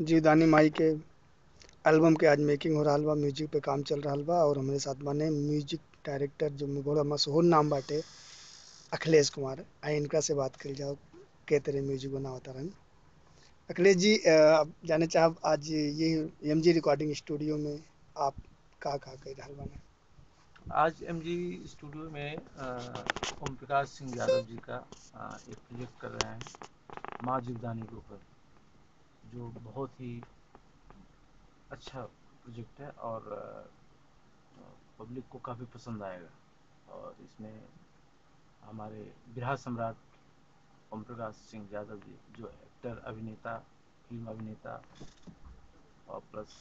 जीवदानी माई के एल्बम के आज मेकिंग हो रहा बा, म्यूजिक पे काम चल रहा बा। और हमारे साथ माने म्यूजिक डायरेक्टर जो बड़ा मशहूर नाम बाटे अखिलेश कुमार, आई इनका से बात कर जाओ के तरह म्यूजिक बनावता रहन। अखिलेश जी, आप जाने चाह आज ये एम जी रिकॉर्डिंग स्टूडियो में आप का कह रहा बने? आज एम जी स्टूडियो में ओम प्रकाश सिंह यादव जी का एक प्रोजेक्ट कर रहे हैं माँ जीवदानी के ऊपर, जो बहुत ही अच्छा प्रोजेक्ट है और पब्लिक को काफ़ी पसंद आएगा। और इसमें हमारे बिहार सम्राट ओम प्रकाश सिंह यादव जी, जो एक्टर, अभिनेता, फिल्म अभिनेता और प्लस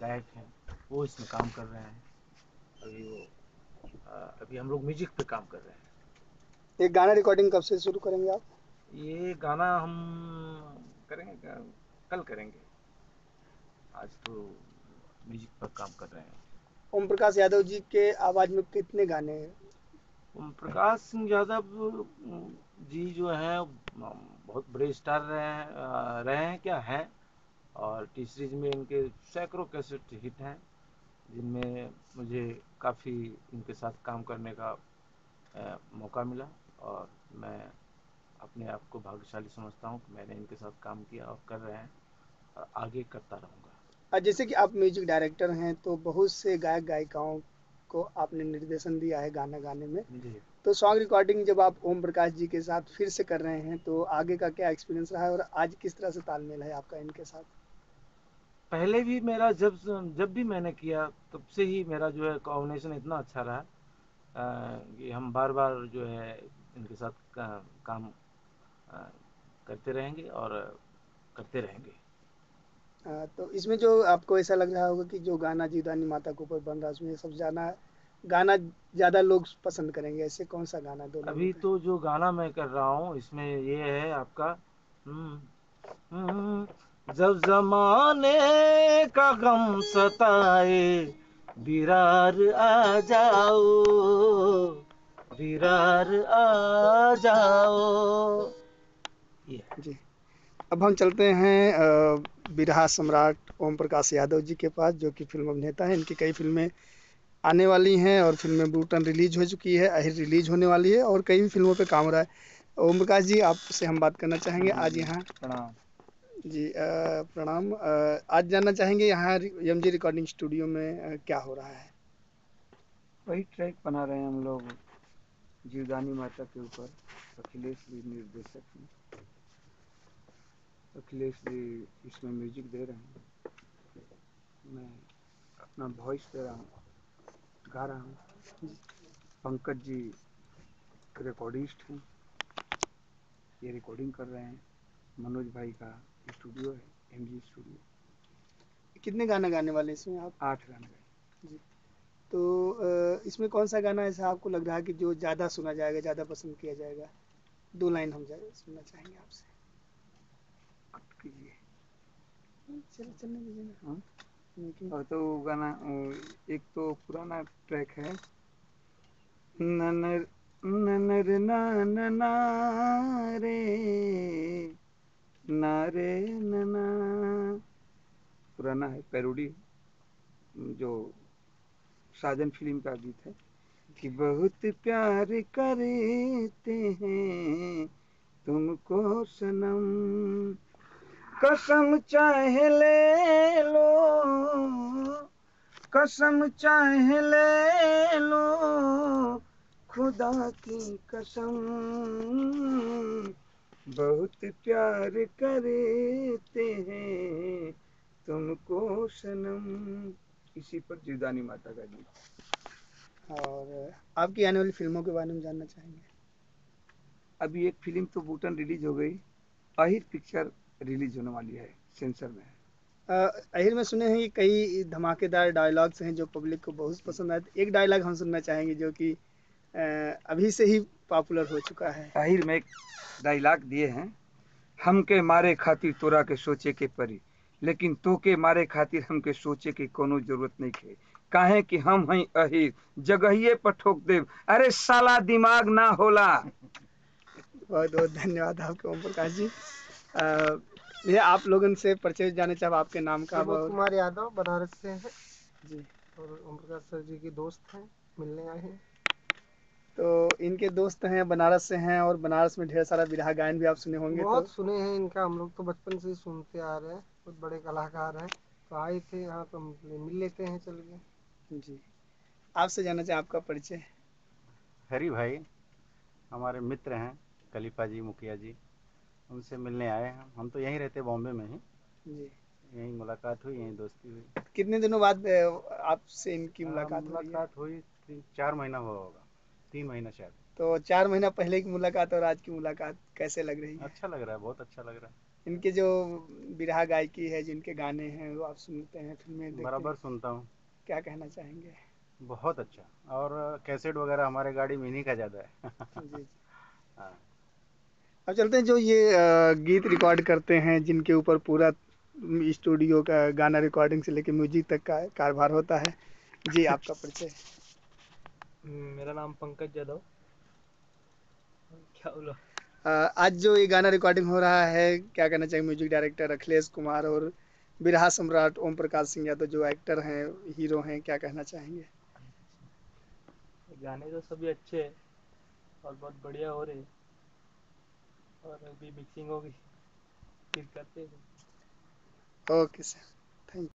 गायक हैं, वो इसमें काम कर रहे हैं। अभी हम लोग म्यूजिक पे काम कर रहे हैं। ये गाना रिकॉर्डिंग कब से शुरू करेंगे आप? ये गाना हम करेंगे, कल करेंगे। आज तो म्यूजिक पर काम कर रहे हैं। ओम प्रकाश यादव जी के आवाज़ में कितने गाने हैं? ओम प्रकाश सिंह यादव जी जो हैं बहुत बड़े स्टार रहे हैं क्या हैं, और टी सीरीज में इनके सैकड़ों कैसेट हिट हैं, जिनमें मुझे काफ़ी इनके साथ काम करने का मौका मिला। और मैं अपने आप को भाग्यशाली समझता हूँ कि मैंने इनके साथ काम किया और कर रहे हैं और आगे करता रहूँगा। जैसे कि आप म्यूजिक डायरेक्टर हैं, तो बहुत से गायक गायिकाओं को आपने निर्देशन दिया है गाना गाने में जी। तो सॉन्ग रिकॉर्डिंग जब आप ओम प्रकाश जी के साथ फिर से कर रहे हैं, तो आगे का क्या एक्सपीरियंस रहा है और आज किस तरह से तालमेल है आपका इनके साथ? पहले भी मेरा जब भी मैंने किया, तब से ही मेरा जो है कॉम्बिनेशन इतना अच्छा रहा कि हम बार बार जो है इनके साथ काम करते रहेंगे और करते रहेंगे। तो इसमें जो आपको ऐसा लग रहा होगा कि जो गाना जीवदानी माता के ऊपर बन रहा है, उसमें सब गाना ज़्यादा लोग पसंद करेंगे, ऐसे कौन सा गाना? दो अभी तो जो गाना मैं कर रहा हूँ, इसमें ये है आपका जब जमाने का गम सताए बिरार आ जाओ, बिरार आ जाओ। जी, अब हम चलते हैं बिरहा सम्राट ओम प्रकाश यादव जी के पास, जो कि फिल्म अभिनेता हैं। इनकी कई फिल्में आने वाली हैं और फिल्में बूटन रिलीज हो चुकी है, अहिर रिलीज होने वाली है और कई फिल्मों पे काम हो रहा है। ओम प्रकाश जी, आपसे हम बात करना चाहेंगे आज यहाँ। प्रणाम जी। प्रणाम। आज जानना चाहेंगे यहाँ एम जी रिकॉर्डिंग स्टूडियो में क्या हो रहा है? वही ट्रैक बना रहे हैं हम लोग जीवदानी माता के ऊपर। अखिलेश जी निर्देशक हैं, अखिलेश जी इसमें म्यूजिक दे रहे हैं, मैं अपना वॉइस दे रहा हूँ, गा रहा हूँ। पंकज जी रिकॉर्डिस्ट हैं, ये रिकॉर्डिंग कर रहे हैं। मनोज भाई का स्टूडियो है एमजी स्टूडियो। कितने गाना गाने वाले इसमें आप? 8 गाना गाए जी। तो इसमें कौन सा गाना ऐसा आपको लग रहा है कि जो ज़्यादा सुना जाएगा, ज़्यादा पसंद किया जाएगा? 2 लाइन हम सुनना चाहेंगे आपसे। चलो चलने दीजिए ना। हाँ, तो गाना एक तो पुराना ट्रैक है, ननर ननर नाना नारे नारे नना, पुराना है, पैरोडी, जो साजन फिल्म का गीत है कि बहुत प्यार करते हैं तुमको सनम, कसम चाहे ले लो, कसम चाहे ले लो, खुदा की कसम, बहुत प्यार करते हैं तुमको सनम। इसी पर जीवदानी माता का गीत। और आपकी आने वाली फिल्मों के बारे में जानना चाहेंगे? अभी एक फिल्म तो बूटन रिलीज हो गई, अहिर पिक्चर रिलीज होने वाली है, सेंसर में है। अहिर में सुने हैं कि कई धमाकेदार डायलॉग्स हैं जो पब्लिक को बहुत पसंद आए। एक डायलॉग हम सुनना चाहेंगे जो कि अभी से ही पॉपुलर हो चुका है। अहिर में एक डायलॉग दिए हैं, हम के मारे खातिर तोरा के सोचे के परी, लेकिन तो के मारे खातिर हमके सोचे की कोनो जरूरत नहीं है, काहे कि हम हैं अहिर, जगहिये पर ठोक देव, अरे साला दिमाग ना होला। बहुत बहुत धन्यवाद आपके ओम प्रकाश जी। भैया आप लोग उनसे परिचय जाने चाहे आपके नाम का। कुमार यादव बनारस से हैं जी और ओम प्रकाश सर जी के दोस्त हैं, मिलने आए हैं। तो इनके दोस्त हैं, बनारस से हैं और बनारस में ढेर सारा विरह गायन भी आप सुने होंगे। बहुत सुने हैं इनका, हम लोग तो बचपन से सुनते आ रहे हैं। बहुत बड़े कलाकार हैं तो आए थे यहाँ तो मिल लेते हैं चल के। जी आपसे जानना चाहिए आपका परिचय। हरी भाई हमारे मित्र हैं, खलीफा जी मुखिया जी, उनसे मिलने आए हैं। हम तो यहीं रहते बॉम्बे में ही जी, यहीं मुलाकात हुई, यहीं दोस्ती हुई। कितने दिनों बाद आपसे इनकी मुलाकात हुई? 4 महीना हुआ होगा, 3 महीना शायद। तो 4 महीना पहले की मुलाकात और आज की मुलाकात कैसे लग रही है? अच्छा लग रहा है, बहुत अच्छा लग रहा है। इनके जो बिरहा गायकी है, जिनके गाने हैं वो आप सुनते हैं, फिल्में बराबर सुनता हूँ। क्या कहना चाहेंगे? बहुत अच्छा, और कैसेट वगैरह हमारे गाड़ी में इन्हीं का ज़्यादा है। जी जी हाँ। अब चलते हैं, जो ये गीत रिकॉर्ड करते हैं जिनके ऊपर पूरा स्टूडियो का गाना रिकॉर्डिंग से लेकर म्यूजिक तक का कारोबार होता है। जी आपका परिचय। मेरा नाम पंकज यादव। क्या बोला? आज जो ये गाना रिकॉर्डिंग हो रहा है, क्या कहना चाहिए? म्यूजिक डायरेक्टर अखिलेश कुमार और बिरहा सम्राट ओम प्रकाश सिंह यादव जो एक्टर हैं, हीरो हैं, क्या कहना चाहेंगे? गाने तो सभी अच्छे हैं और बहुत बढ़िया हो रहे हैं और अभी मिक्सिंग होगी, फिर करते हैं। Okay sir, thank you.